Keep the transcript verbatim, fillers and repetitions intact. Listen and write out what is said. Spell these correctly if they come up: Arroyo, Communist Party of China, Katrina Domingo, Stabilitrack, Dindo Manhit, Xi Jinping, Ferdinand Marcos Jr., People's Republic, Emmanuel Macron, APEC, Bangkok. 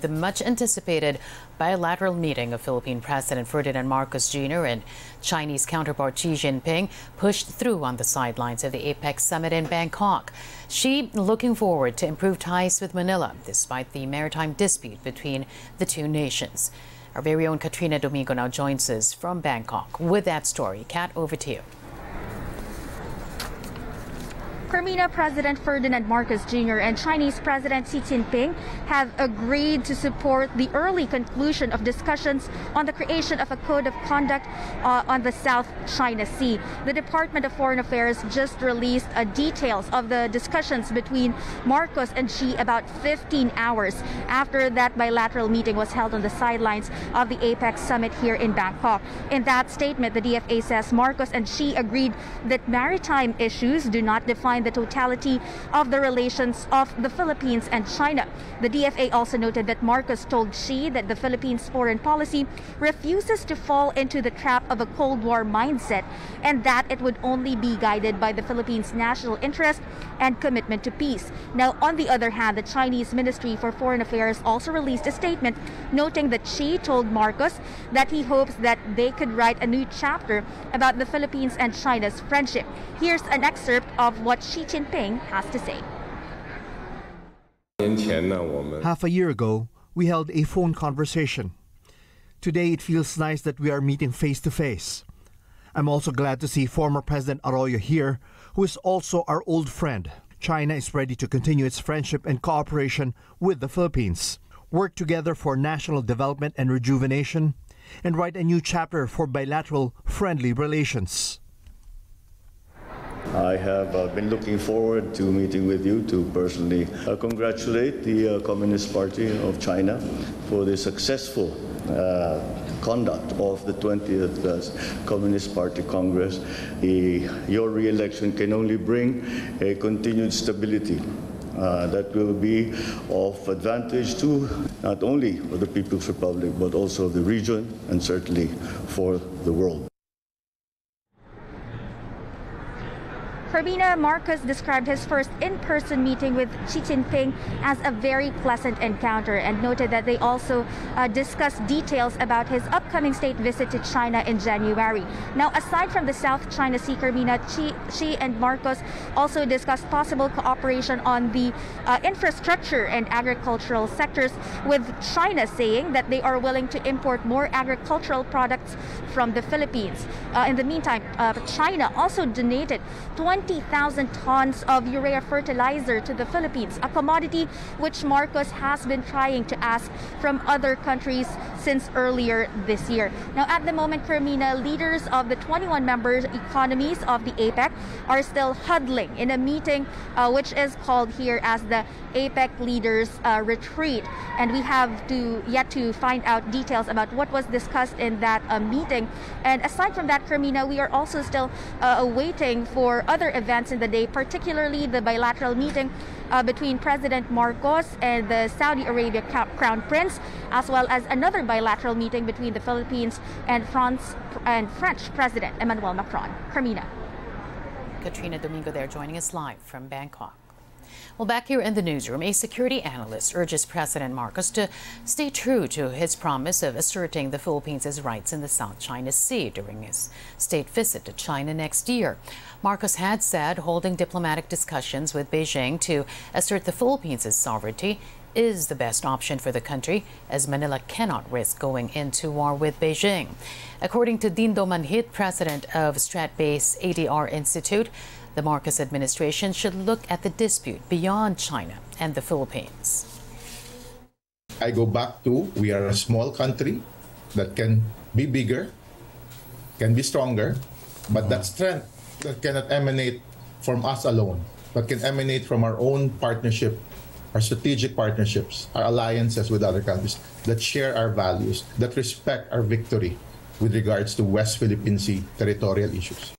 The much-anticipated bilateral meeting of Philippine President Ferdinand Marcos Junior and Chinese counterpart Xi Jinping pushed through on the sidelines of the APEC summit in Bangkok. Xi looking forward to improved ties with Manila, despite the maritime dispute between the two nations. Our very own Katrina Domingo now joins us from Bangkok with that story. Kat, over to you. Carmina, President Ferdinand Marcos Junior and Chinese President Xi Jinping have agreed to support the early conclusion of discussions on the creation of a code of conduct uh, on the South China Sea. The Department of Foreign Affairs just released uh, details of the discussions between Marcos and Xi about fifteen hours after that bilateral meeting was held on the sidelines of the APEC summit here in Bangkok. In that statement, the D F A says Marcos and Xi agreed that maritime issues do not define the totality of the relations of the Philippines and China. The D F A also noted that Marcos told Xi that the Philippines' foreign policy refuses to fall into the trap of a Cold War mindset and that it would only be guided by the Philippines' national interest and commitment to peace. Now, on the other hand, the Chinese Ministry for Foreign Affairs also released a statement noting that Xi told Marcos that he hopes that they could write a new chapter about the Philippines and China's friendship. Here's an excerpt of what Xi Jinping has to say. Half a year ago, we held a phone conversation. Today, it feels nice that we are meeting face to face. I'm also glad to see former President Arroyo here, who is also our old friend. China is ready to continue its friendship and cooperation with the Philippines, work together for national development and rejuvenation, and write a new chapter for bilateral friendly relations. I have uh, been looking forward to meeting with you to personally uh, congratulate the uh, Communist Party of China for the successful uh, conduct of the twentieth uh, Communist Party Congress. The, your re-election can only bring a continued stability uh, that will be of advantage to not only the People's Republic but also the region and certainly for the world. Carmina, Marcos described his first in-person meeting with Xi Jinping as a very pleasant encounter and noted that they also uh, discussed details about his upcoming state visit to China in January. Now, aside from the South China Sea, Carmina, Xi, Xi and Marcos also discussed possible cooperation on the uh, infrastructure and agricultural sectors, with China saying that they are willing to import more agricultural products from the Philippines. Uh, in the meantime, uh, China also donated twenty thousand tons of urea fertilizer to the Philippines, a commodity which Marcos has been trying to ask from other countries since earlier this year. Now, at the moment, Carmina, leaders of the twenty-one member economies of the APEC are still huddling in a meeting uh, which is called here as the APEC Leaders uh, Retreat. And we have to yet to find out details about what was discussed in that uh, meeting. And aside from that, Carmina, we are also still uh, waiting for other events in the day, particularly the bilateral meeting uh, between President Marcos and the Saudi Arabia Crown Prince, as well as another bilateral meeting between the Philippines and France and French President Emmanuel Macron. Carmina. Katrina Domingo there joining us live from Bangkok. Well, back here in the newsroom, a security analyst urges President Marcos to stay true to his promise of asserting the Philippines' rights in the South China Sea during his state visit to China next year. Marcos had said holding diplomatic discussions with Beijing to assert the Philippines' sovereignty is the best option for the country, as Manila cannot risk going into war with Beijing. According to Dindo Manhit, president of Strat Base A D R Institute, the Marcos administration should look at the dispute beyond China and the Philippines. I go back to, we are a small country that can be bigger, can be stronger, but that strength that cannot emanate from us alone, but can emanate from our own partnership, our strategic partnerships, our alliances with other countries that share our values, that respect our victory with regards to West Philippine Sea territorial issues.